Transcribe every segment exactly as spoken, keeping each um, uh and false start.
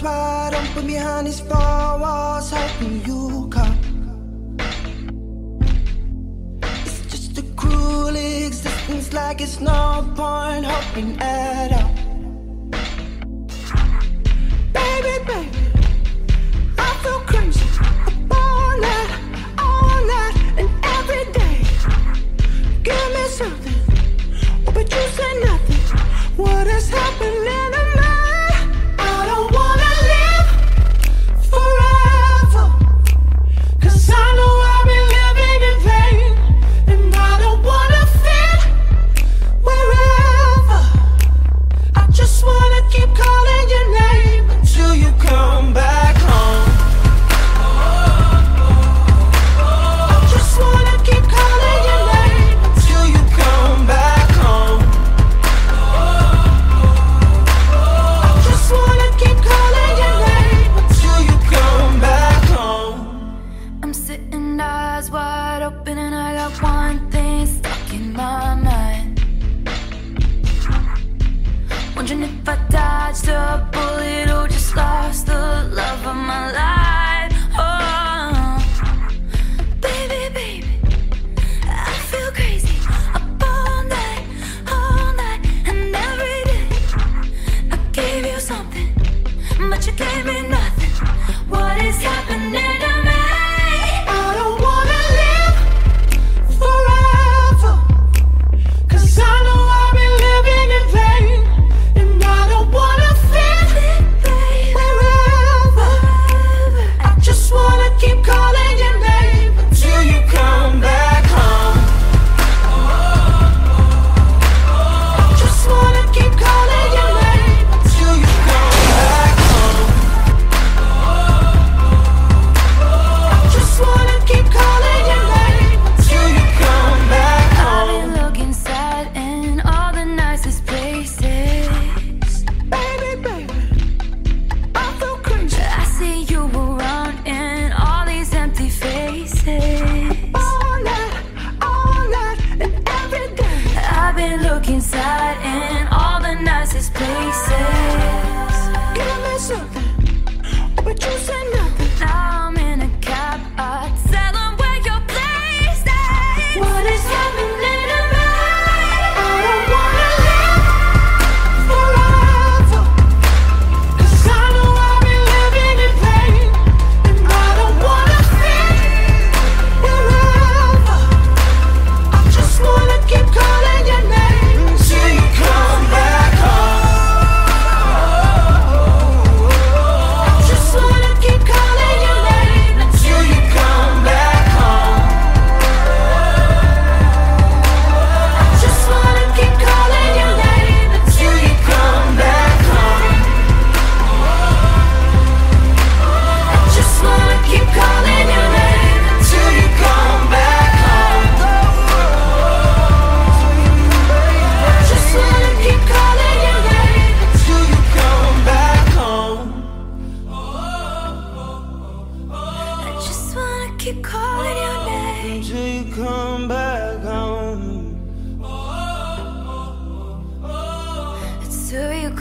eyes wide open behind these four walls, hoping you come. It's just a cruel existence, like it's no point hoping at all. Baby, baby, I feel crazy. Up all night, all night, and every day. Give me something, oh, but you say nothing. What is happening?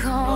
Come